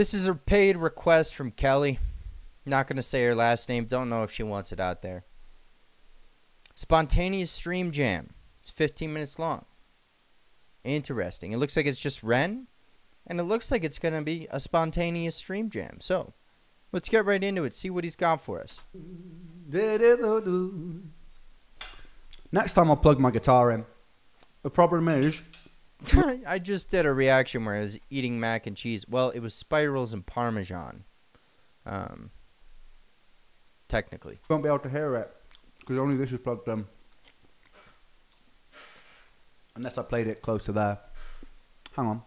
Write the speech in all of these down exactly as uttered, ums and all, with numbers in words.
This is a paid request from Kelly. Not going to say her last name. Don't know if she wants it out there. Spontaneous stream jam. It's fifteen minutes long. Interesting. It looks like it's just Ren. And it looks like it's going to be a spontaneous stream jam. So, let's get right into it. See what he's got for us. Next time I'll plug my guitar in. The problem is... I just did a reaction where I was eating mac and cheese. Well, it was spirals and Parmesan. Um, technically. You won't be able to hear it. Because only this is plugged in. Unless I played it close to there. Hang on.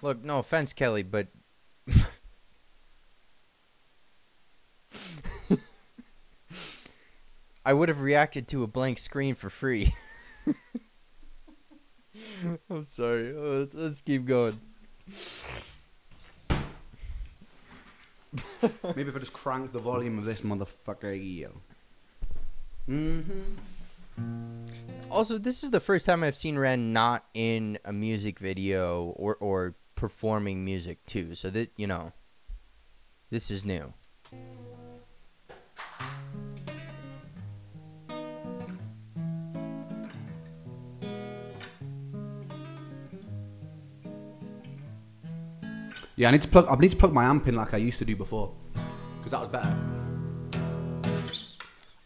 Look, no offense, Kelly, but... I would have reacted to a blank screen for free. I'm sorry. Let's, let's keep going. Maybe if I just crank the volume of this motherfucker. Yo. Mm-hmm. Also, this is the first time I've seen Ren not in a music video or... or performing music too, so that, you know, this is new. Yeah, I need to plug I need to plug my amp in like I used to do before, because that was better.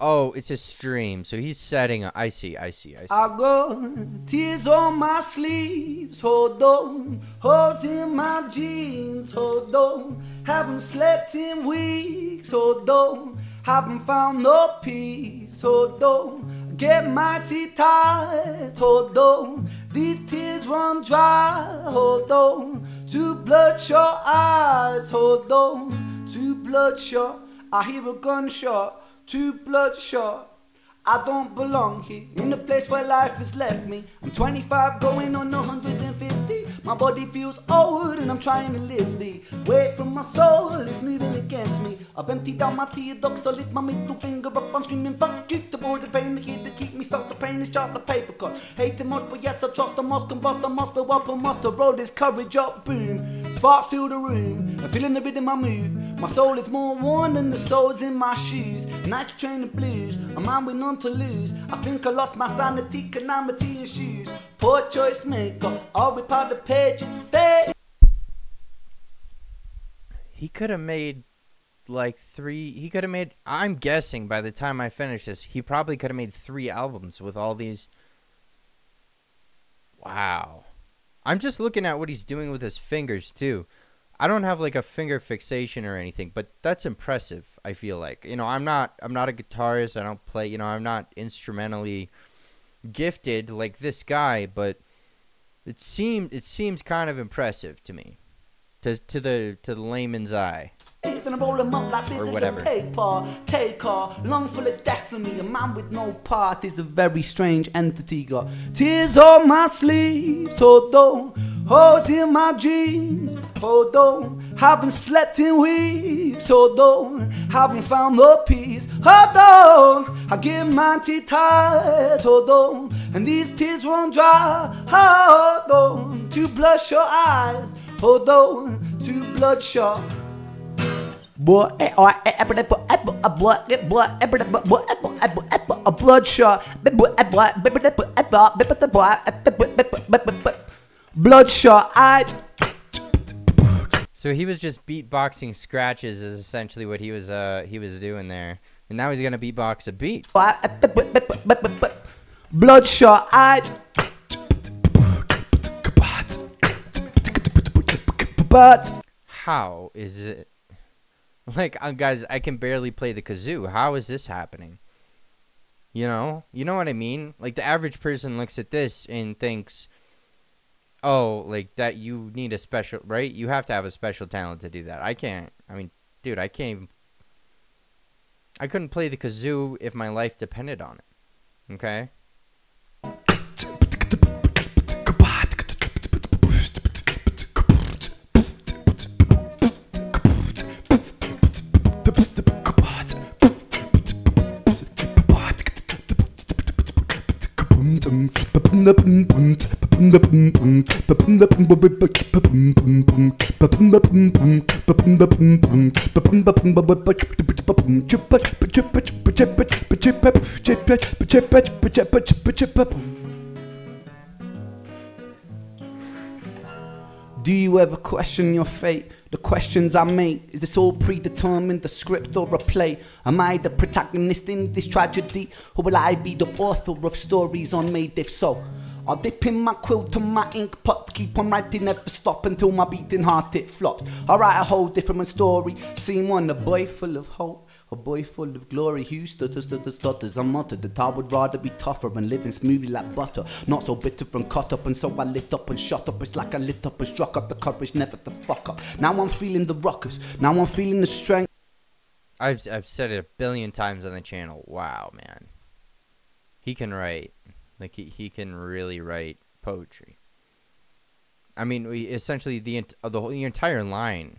Oh, it's a stream, so he's setting up. I see, I see, I see. I got tears on my sleeves, hold on. Holes in my jeans, hold on. Haven't slept in weeks, hold on. Haven't found no peace, hold on. Get mighty tired, hold on. These tears run dry, hold on. To bloodshot eyes, hold on. To bloodshot, I hear a gunshot. Too bloodshot, I don't belong here, in the place where life has left me. I'm twenty-five going on one hundred fifty, my body feels old and I'm trying to live the weight from my soul is moving against me. I've emptied out my tear ducts, I lift my middle finger up, I'm screaming fuck you, to board the pain, the kid that keep me stuck, the pain is shot, the paper cut. Hate the most, but yes I trust the most, combust the most, but up and must, the road is courage up, boom, sparks fill the room, I'm feeling the rhythm I move. My soul is more worn than the soles in my shoes. Nike train the blues, a mind with none to lose. I think I lost my sanity, calamity and shoes. Poor choice maker, all we part the pages fade. He could have made like three, he could have made, I'm guessing by the time I finish this, he probably could have made three albums with all these. Wow. I'm just looking at what he's doing with his fingers too. I don't have like a finger fixation or anything, but that's impressive. I feel like, you know, I'm not, I'm not a guitarist. I don't play, you know, I'm not instrumentally gifted like this guy, but it seemed, it seems kind of impressive to me, to, to the, to the layman's eye. Then I roll them up like this or whatever. Paper, take her, lung full of destiny. A man with no part is a very strange entity. Got tears on my sleeves, hold on. Holes in my jeans, hold on. Haven't slept in weeks, hold on. Haven't found no peace, hold on. I get mighty tired, hold on. And these tears won't dry, hold on. To blush your eyes, hold on. To bloodshot. Blood bloodshot, bloodshot. I. So he was just beatboxing scratches, is essentially what he was uh he was doing there, and now he's gonna beatbox a beat. Bloodshot. I. But how is it? Like, um, guys, I can barely play the kazoo. How is this happening? You know? You know what I mean? Like, the average person looks at this and thinks, oh, like, that you need a special, right? You have to have a special talent to do that. I can't. I mean, dude, I can't even. I couldn't play the kazoo if my life depended on it. Okay? Do you ever question your fate? The questions I make, is this all predetermined, a script or a play? Am I the protagonist in this tragedy? Or will I be the author of stories unmade if so? I'll dip in my quill to my ink pot, keep on writing, never stop until my beating heart it flops. I'll write a whole different story, scene one, a boy full of hope. A boy full of glory, who stutters, stutters, stutters and muttered that I would rather be tougher and living smoothly like butter, not so bitter and cut up. And so I lit up and shut up. It's like I lit up and struck up the courage never to fuck up. Now I'm feeling the ruckus, now I'm feeling the strength. I've, I've said it a billion times on the channel. Wow, man. He can write. Like, he, he can really write poetry. I mean, we, essentially, the, the, whole, the entire line.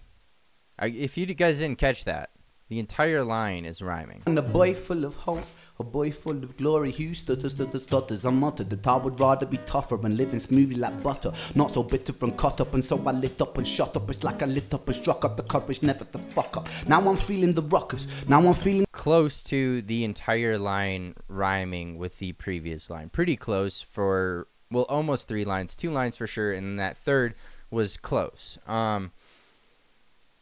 I, if you guys didn't catch that, the entire line is rhyming. And a boy full of hope, a boy full of glory, who stutters, stutters, stutters and muttered that I would rather be tougher and living smoothly like butter, not so bitter and cut up. And so I lit up and shut up. It's like I lit up and struck up the courage never to fuck up. Now I'm feeling the ruckus, now I'm feeling... Close to the entire line rhyming with the previous line. Pretty close for, well, almost three lines. Two lines for sure, and that third was close. Um...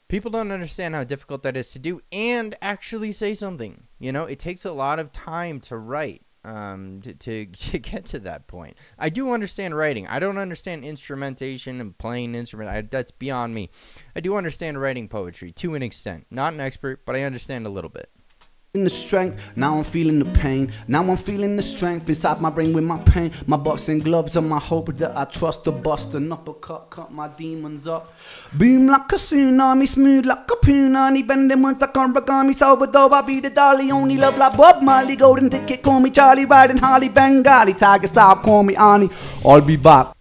People don't understand how difficult that is to do and actually say something. You know, it takes a lot of time to write um, to, to, to get to that point. I do understand writing. I don't understand instrumentation and playing an instrument. I, that's beyond me. I do understand writing poetry to an extent. Not an expert, but I understand a little bit. In the strength, now I'm feeling the pain. Now I'm feeling the strength inside my brain with my pain. My boxing gloves and my hope that I trust to bust an uppercut, cut my demons up. Boom like a tsunami, smooth like a punani, bending once like origami, Salvador, I be the dolly. Only love like Bob Marley, golden ticket, call me Charlie, riding Harley Bengali, tiger style, call me Arnie. I'll be back.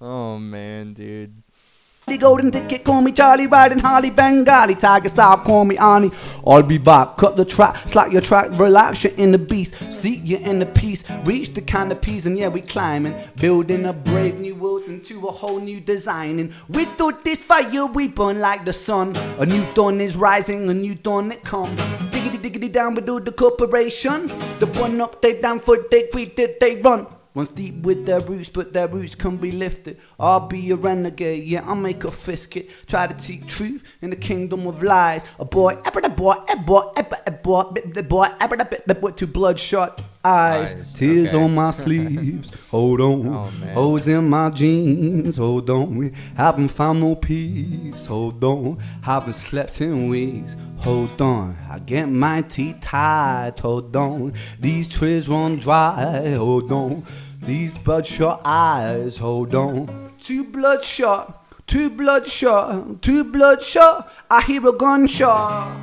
Oh man, dude. Golden ticket, call me Charlie, riding Harley Bengali, tiger style, call me Arnie. I'll be back. Cut the track, slack your track, relax, you're in the beast, seek you in the peace, reach the canopies, and yeah, we climbing, building a brave new world into a whole new designing. With all this fire, we burn like the sun. A new dawn is rising, a new dawn it comes. Diggity diggity down with all the corporation. The one up, they down for take, we did, they run. One's deep with their roots, but their roots can be lifted. I'll be a renegade, yeah, I'll make a fisket. Try to teach truth in the kingdom of lies. A boy, ever the boy, a boy, ever the boy, the boy, ever the boy, to bloodshot eyes. eyes. Tears okay. on my sleeves, hold on. Oh, holes in my jeans, hold on. Haven't found no peace, hold on. Haven't slept in weeks, hold on. I get my teeth tied, hold on. These trees run dry, hold on. These bloodshot eyes, hold on. Two bloodshot, two bloodshot, two bloodshot. I hear a gunshot.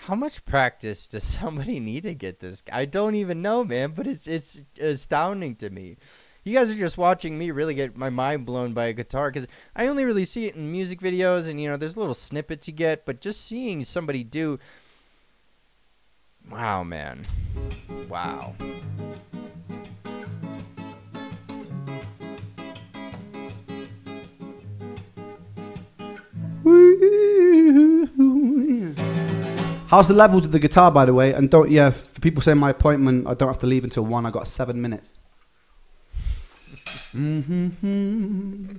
How much practice does somebody need to get this? I don't even know, man, but it's it's astounding to me. You guys are just watching me really get my mind blown by a guitar because I only really see it in music videos and, you know, there's little snippets you get, but just seeing somebody do... Wow, man. Wow. How's the levels of the guitar, by the way? And don't, yeah, if people say my appointment, I don't have to leave until one. I got seven minutes. Mm-hmm-hmm.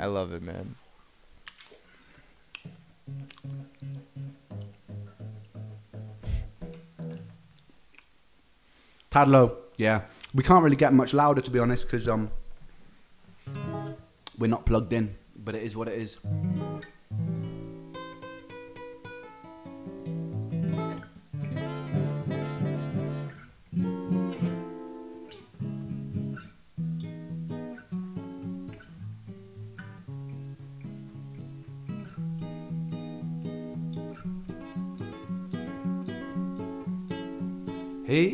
I love it, man. Tad low, yeah. We can't really get much louder, to be honest, because um, we're not plugged in. But it is what it is. Hey,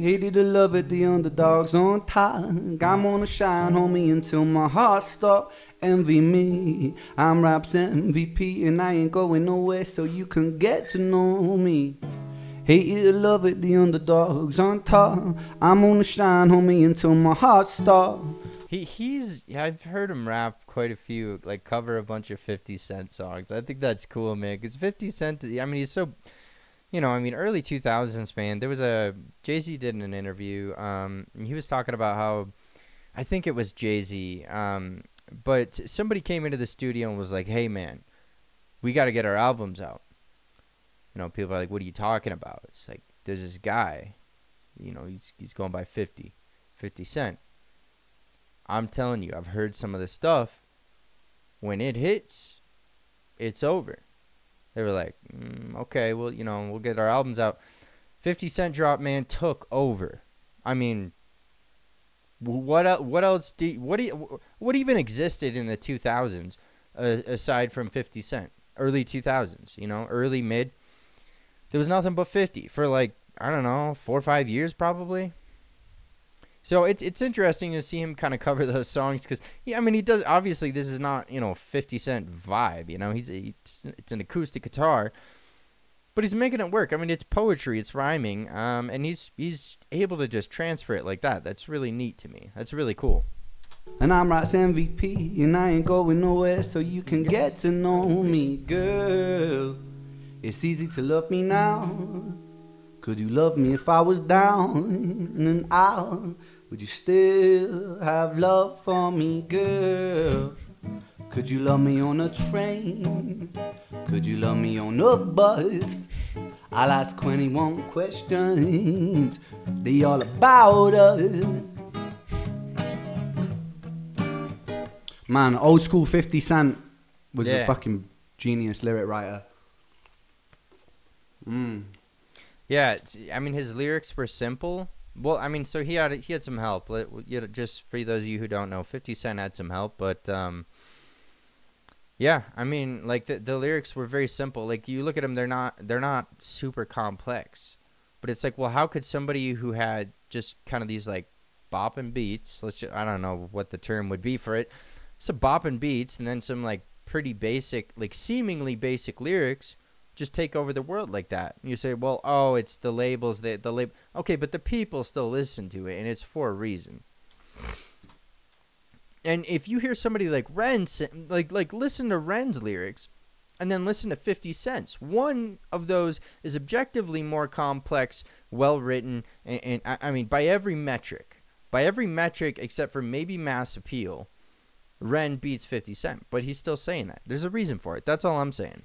hated to love it, the underdog's on top. I'm gonna shine, homie, until my heart stops. Envy me, I'm Rap's M V P, and I ain't going nowhere, so you can get to know me. Hated to love it, the underdog's on top. I'm gonna shine, homie, until my heart stops. He he's I've heard him rap quite a few, like cover a bunch of fifty cent songs. I think that's cool, man. Cause fifty cent, I mean, he's so. You know, I mean, early two thousands, man, there was a, Jay-Z did an interview, um, and he was talking about how, I think it was Jay-Z, um, but somebody came into the studio and was like, hey, man, we got to get our albums out. You know, people are like, what are you talking about? It's like, there's this guy, you know, he's, he's going by fifty, fifty cent. I'm telling you, I've heard some of the stuff. When it hits, it's over. They were like, mm, okay, well, you know, we'll get our albums out. fifty cent drop, man, took over. I mean, what el what else? Do you, what do you, what even existed in the two thousands uh, aside from fifty cent? Early two thousands, you know, early mid. There was nothing but fifty for like I don't know four or five years probably. So it's it's interesting to see him kind of cover those songs because yeah, I mean he does obviously this is not you know fifty cent vibe, you know he's it's, it's an acoustic guitar, but he's making it work. I mean it's poetry, it's rhyming, um, and he's he's able to just transfer it like that. That's really neat to me. That's really cool. And I'm Rap's M V P, and I ain't going nowhere, so you can get to know me, girl. It's easy to love me now. Could you love me if I was down and out? Would you still have love for me, girl? Could you love me on a train? Could you love me on a bus? I'll ask twenty-one questions. They all about us. Man, old school fifty cent was yeah. a fucking genius lyric writer. Mm. Yeah, it's, I mean, his lyrics were simple. Well, I mean, so he had he had some help. You know, just for those of you who don't know, fifty cent had some help, but um, yeah, I mean, like the the lyrics were very simple. Like you look at them, they're not they're not super complex, but it's like, well, how could somebody who had just kind of these like bopping beats? Let's just, I don't know what the term would be for it. Some bopping beats and then some like pretty basic, like seemingly basic lyrics. Just take over the world like that. You say, well, oh, it's the labels that the label. Okay, but the people still listen to it, and it's for a reason. And if you hear somebody like Ren, like like listen to Ren's lyrics, and then listen to fifty cent's. One of those is objectively more complex, well written, and, and I, I mean by every metric, by every metric except for maybe mass appeal, Ren beats fifty cent. But he's still saying that. There's a reason for it. That's all I'm saying.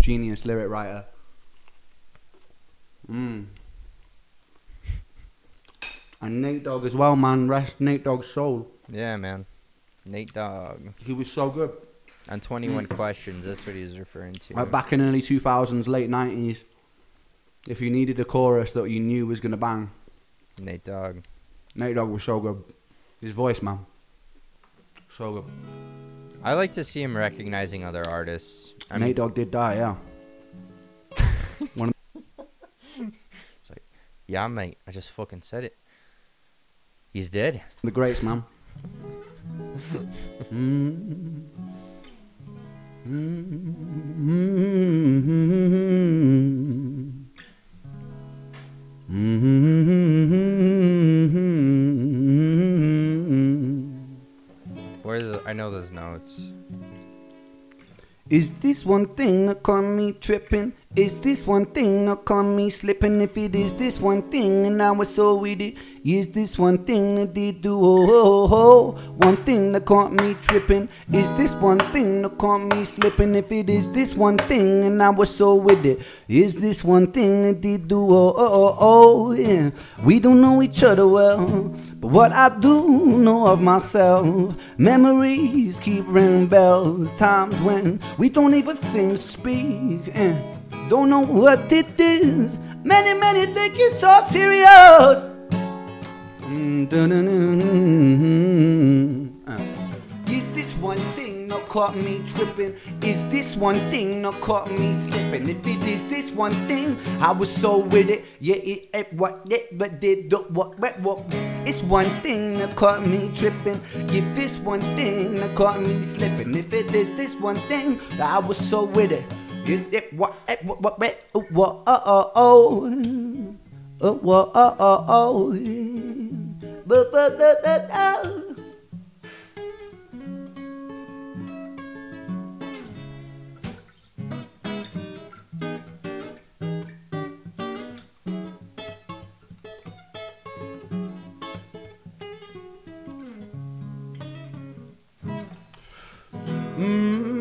Genius lyric writer. Mm. And Nate Dogg as well, man. Rest Nate Dogg's soul. Yeah, man. Nate Dogg. He was so good. And twenty-one mm. questions. That's what he was referring to. Like back in early two thousands, late nineties. If you needed a chorus that you knew was gonna bang, Nate Dogg. Nate Dogg was so good. His voice, man. So good. I like to see him recognizing other artists. I Nate mean, Dogg did die, yeah. One it's like, yeah, mate, I just fucking said it. He's dead. The greats, man. mm. Mm -hmm. Mm -hmm. Where the, I know those notes. Is this one thing that caught me tripping? Is this one thing that caught me slipping? If it is this one thing and I was so with it, is this one thing that did do oh oh oh? One thing that caught me tripping. Is this one thing that caught me slipping? If it is this one thing and I was so with it, is this one thing that did do oh oh oh oh? Yeah. We don't know each other well, but what I do know of myself, memories keep ringing bells. Times when we don't even seem to speak. Yeah. Don't know what it is. Many, many think it's so serious. Mm -hmm. uh. Is this one thing not caught me tripping? Is this one thing not caught me slipping? If it is this one thing, I was so with it. Yeah, it, it what it but did the what what what. It's one thing that caught me tripping. If it's one thing that caught me slipping. If it is this one thing, I was so with it. It, it what it what what what oh what oh oh oh oh what oh oh oh. But but da da da. Mm-hmm.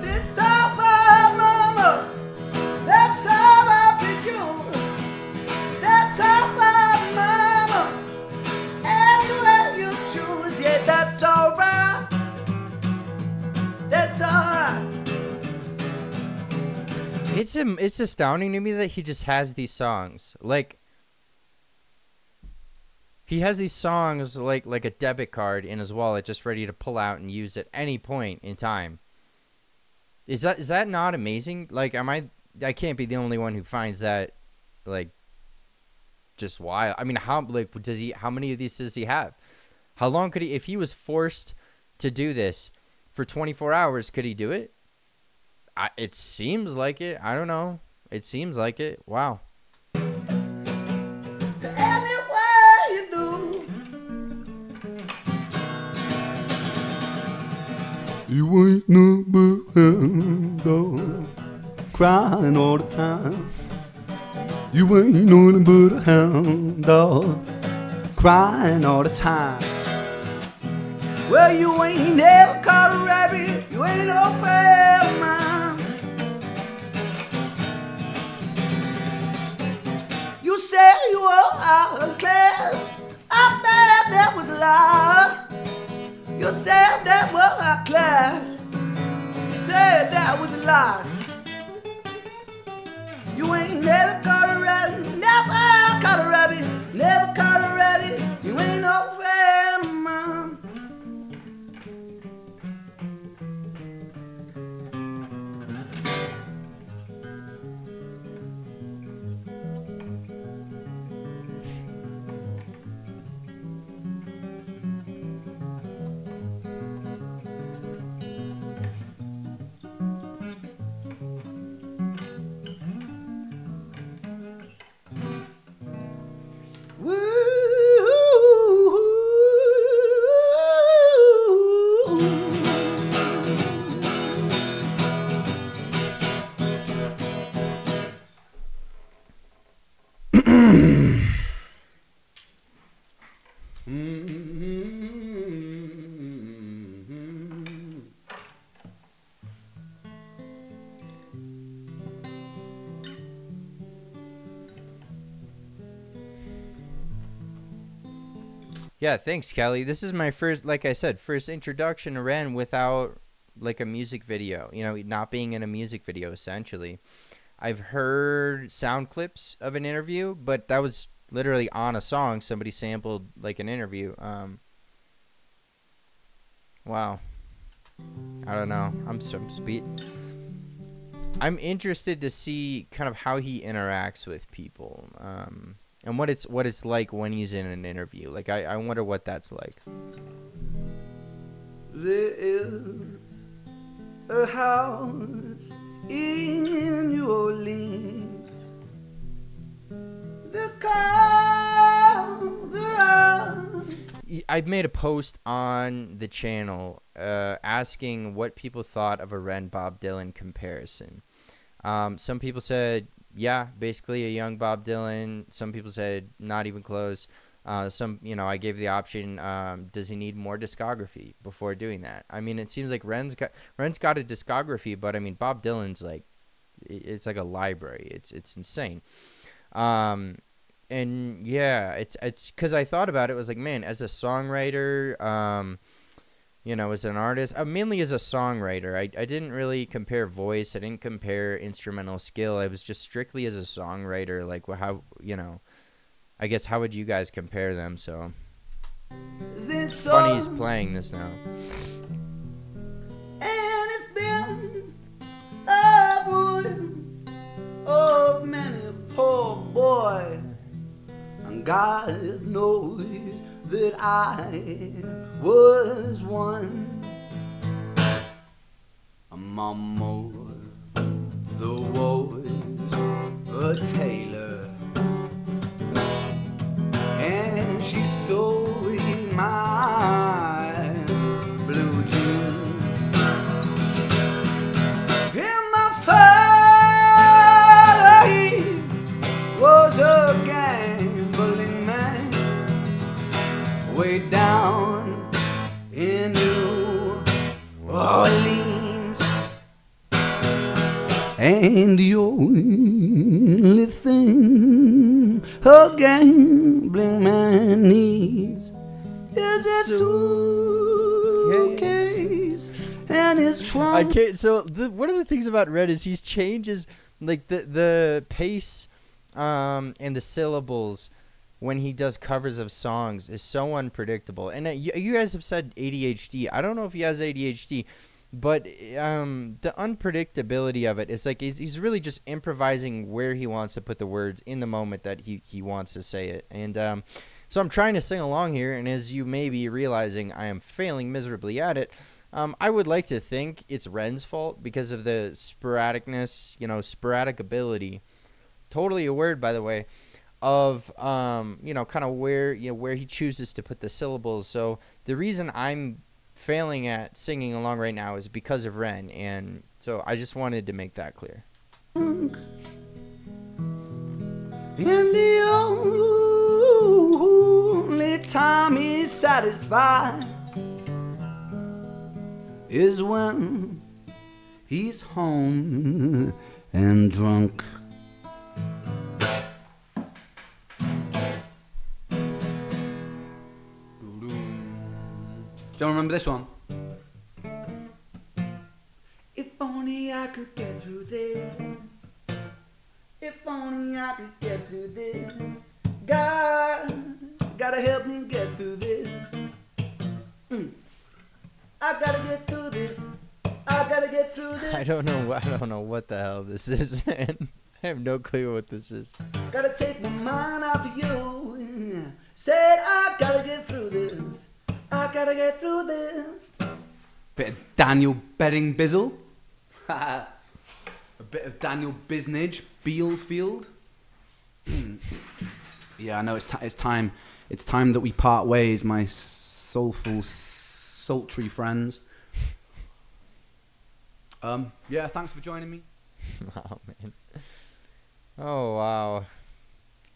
That's all my mama. That's all I be you. That's all my mama. Anywhere you choose, yeah, that's all right. That's all right. It's it's astounding to me that he just has these songs. Like, he has these songs like like a debit card in his wallet, just ready to pull out and use at any point in time. Is that is that not amazing? Like, am I I can't be the only one who finds that, like, just wild. I mean, how like does he? How many of these does he have? How long could he? If he was forced to do this for twenty-four hours, could he do it? I, it seems like it. I don't know. It seems like it. Wow. You do. You ain't no but crying all the time. You ain't no but a hound dog crying all the time. Well, you ain't never caught a rabbit. You ain't no fair man. You say you were out of class. I bet that was a lie. You said that was our class. You said that was a lie. You ain't never caught a rabbit. Never caught a rabbit. Never caught a rabbit. You ain't no fair mom. Yeah, thanks, Kelly. This is my first, like I said, first introduction to Ren without, like, a music video. You know, not being in a music video, essentially. I've heard sound clips of an interview, but that was literally on a song. Somebody sampled, like, an interview. Um, wow. I don't know. I'm so beat. I'm interested to see kind of how he interacts with people. Um... And what it's what it's like when he's in an interview. Like, I, I wonder what that's like. There is a house in New Orleans. The car, the I've made a post on the channel uh, asking what people thought of a Ren Bob Dylan comparison. Um, some people said, yeah, basically a young Bob Dylan. Some people said not even close. Uh, some, you know, I gave the option, um, does he need more discography before doing that? I mean, it seems like Ren's got, Ren's got a discography, but I mean, Bob Dylan's like, it's like a library. It's, it's insane. Um, and yeah, it's, it's cause I thought about it, it was like, man, as a songwriter, um, you know, as an artist, uh, mainly as a songwriter. I, I didn't really compare voice. I didn't compare instrumental skill. I was just strictly as a songwriter, like how, you know, I guess how would you guys compare them? So it's funny he's playing this now. And it's been a wood of many poor boy, and God knows that I was one. Among more the woes a tailor, and she sold my blue jeans. And my father, he was a gambling man, way down in New Orleans. And the only thing a gambling man needs is a suitcase and his trunk. I can't. So the, one of the things about Red is he's changes like the the pace um, and the syllables when he does covers of songs is so unpredictable. And uh, you, you guys have said A D H D. I don't know if he has A D H D, but um, the unpredictability of it is like he's, he's really just improvising where he wants to put the words in the moment that he, he wants to say it. And um, so I'm trying to sing along here, and as you may be realizing, I am failing miserably at it. Um, I would like to think it's Ren's fault because of the sporadicness, you know, sporadic ability. Totally a word, by the way, of um you know, kind of where you know where he chooses to put the syllables. So the reason I'm failing at singing along right now is because of Ren, and so I just wanted to make that clear. And the only time he's satisfied is when he's home and drunk. Don't remember this one. If only I could get through this. If only I could get through this. God, gotta help me get through this. Mm. I gotta get through this. I gotta get through this. I don't know. I don't know what the hell this is, man. I have no clue what this is. Gotta take my mind off of you. Said I gotta get through this. I gotta get through this. Bit of Daniel Bedding Bizzle. A bit of Daniel Biznage Bealfield. Yeah, I know it's, it's time. It's time that we part ways, my soulful, sultry friends. Um, yeah, thanks for joining me. Oh, man. Oh, wow.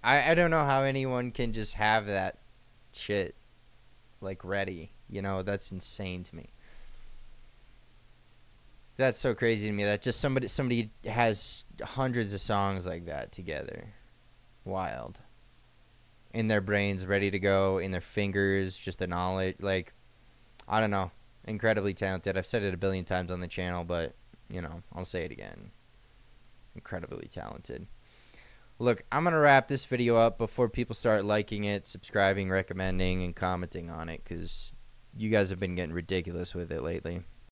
I, I don't know how anyone can just have that shit like ready, you know. That's insane to me. That's so crazy to me that just somebody somebody has hundreds of songs like that together, wild, in their brains, ready to go, in their fingers, just the knowledge. Like, I don't know, incredibly talented. I've said it a billion times on the channel, but you know, I'll say it again, incredibly talented. Look, I'm going to wrap this video up before people start liking it, subscribing, recommending, and commenting on it, because you guys have been getting ridiculous with it lately.